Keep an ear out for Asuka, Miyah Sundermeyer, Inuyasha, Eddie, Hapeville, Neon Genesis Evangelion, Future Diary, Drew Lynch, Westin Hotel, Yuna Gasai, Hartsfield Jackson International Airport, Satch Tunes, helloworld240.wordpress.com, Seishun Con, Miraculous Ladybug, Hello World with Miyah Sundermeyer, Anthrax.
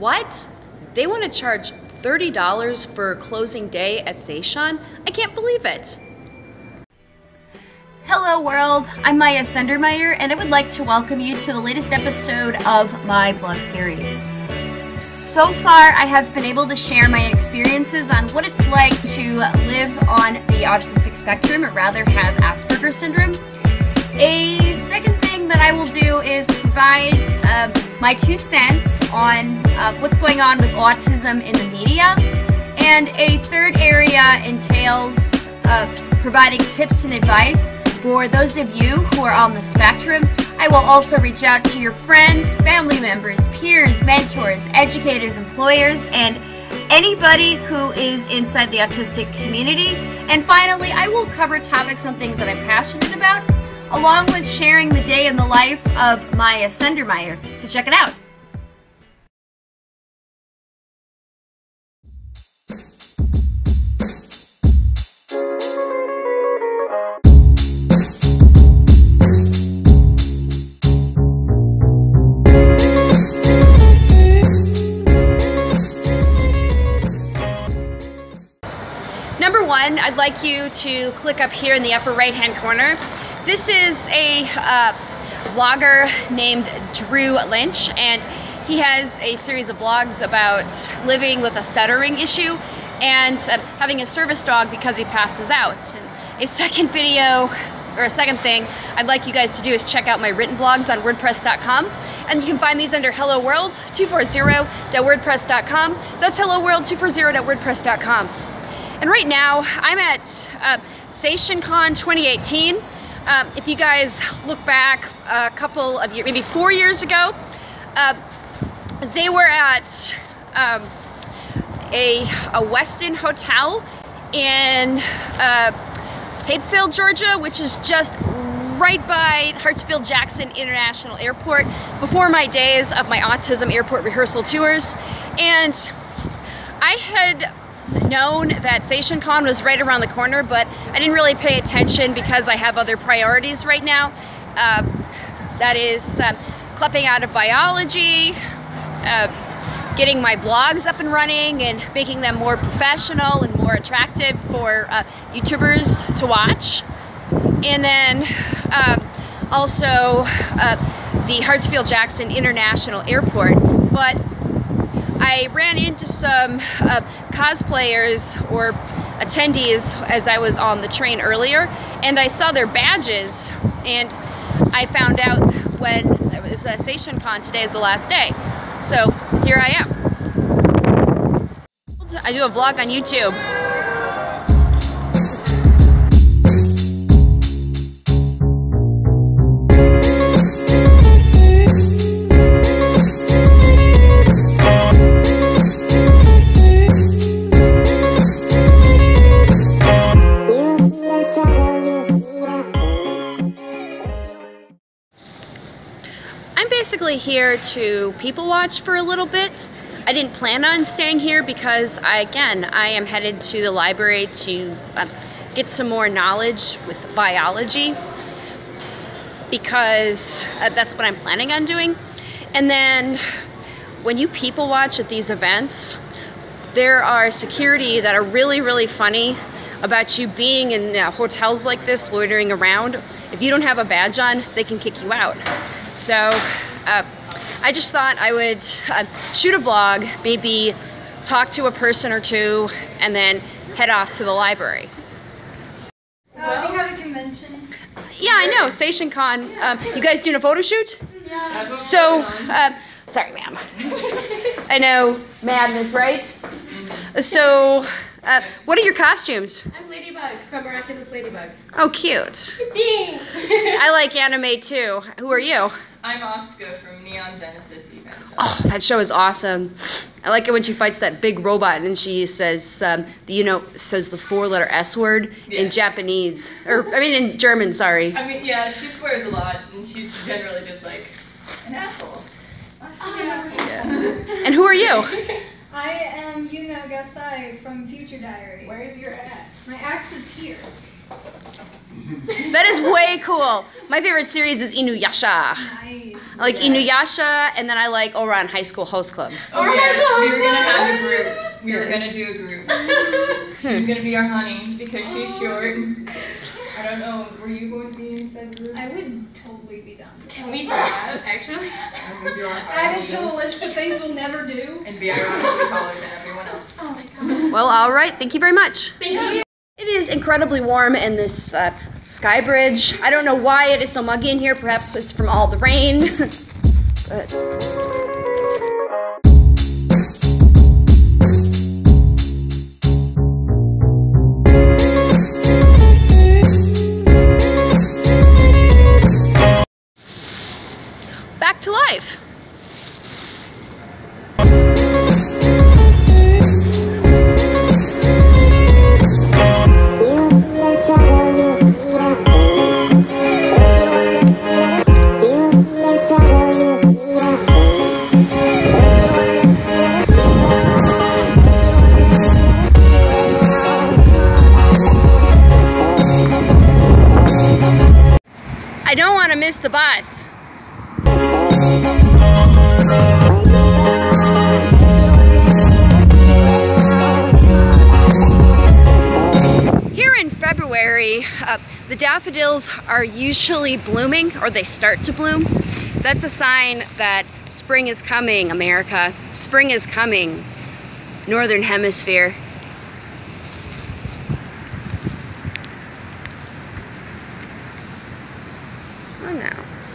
What? They want to charge $30 for closing day at Seishun? I can't believe it. Hello world, I'm Miyah Sundermeyer and I would like to welcome you to the latest episode of my vlog series. So far I have been able to share my experiences on what it's like to live on the autistic spectrum, or rather have Asperger's syndrome. A second thing that I will do is provide my 2 cents on what's going on with autism in the media. And a third area entails providing tips and advice for those of you who are on the spectrum. I will also reach out to your friends, family members, peers, mentors, educators, employers, and anybody who is inside the autistic community. And finally, I will cover topics and things that I'm passionate about, along with sharing the day in the life of Miyah Sundermeyer. So check it out. Number one, I'd like you to click up here in the upper right hand corner. This is a vlogger named Drew Lynch, and he has a series of vlogs about living with a stuttering issue and having a service dog because he passes out. And a second thing I'd like you guys to do is check out my written blogs on WordPress.com, and you can find these under Hello World 240.wordpress.com. That's Hello World 240.wordpress.com. And right now I'm at Seishun Con 2018. If you guys look back a couple of years, maybe 4 years ago, they were at a Westin Hotel in Hapeville, Georgia, which is just right by Hartsfield Jackson International Airport, before my days of my autism airport rehearsal tours. And I had known that Seishun Con was right around the corner, but I didn't really pay attention because I have other priorities right now. That is clipping out of biology, getting my blogs up and running and making them more professional and more attractive for YouTubers to watch. And then also the Hartsfield Jackson International Airport. But I ran into some cosplayers or attendees as I was on the train earlier, and I saw their badges, and I found out when it was Seishun Con, today is the last day. So here I am. I do a vlog on YouTube. Basically here to people watch for a little bit. I didn't plan on staying here because I am headed to the library to get some more knowledge with biology, because that's what I'm planning on doing. And then when you people watch at these events, there are security that are really funny about you being in hotels like this, loitering around. If you don't have a badge on, they can kick you out. So I just thought I would shoot a vlog, maybe talk to a person or two, and then head off to the library. We have a convention. Yeah, I know, Seishun Con. You guys doing a photo shoot? Yeah. So, sorry ma'am. I know, madness, right? So, what are your costumes? I'm Ladybug from Miraculous Ladybug. Oh, cute. Thanks. I like anime too. Who are you? I'm Asuka from Neon Genesis Evangelion. Oh, that show is awesome. I like it when she fights that big robot and then she says, says the 4-letter S word, yeah, in Japanese, or I mean in German. Sorry. I mean, yeah, she swears a lot, and she's generally just like an asshole. An asshole. Yeah. And who are you? I am Yuna Gasai from Future Diary. Where is your axe? My axe is here. That is way cool. My favorite series is Inuyasha. Nice. I like Inuyasha, and then I like Ouran High School Host Club. Oh, yes, we were gonna have a group. We were gonna do a group. She's gonna be our honey because she's short. I don't know. Were you going to be in said group? I would totally be down. Can we do that? Actually, add it to the list of things we'll never do. And be ironically taller than everyone else. Oh my god. Well, all right. Thank you very much. Thank you. It is incredibly warm in this sky bridge. I don't know why it is so muggy in here. Perhaps it's from all the rain. But. Back to life. I don't want to miss the bus. Here in February, the daffodils are usually blooming, or they start to bloom. That's a sign that spring is coming, America. Spring is coming, Northern Hemisphere. Oh no.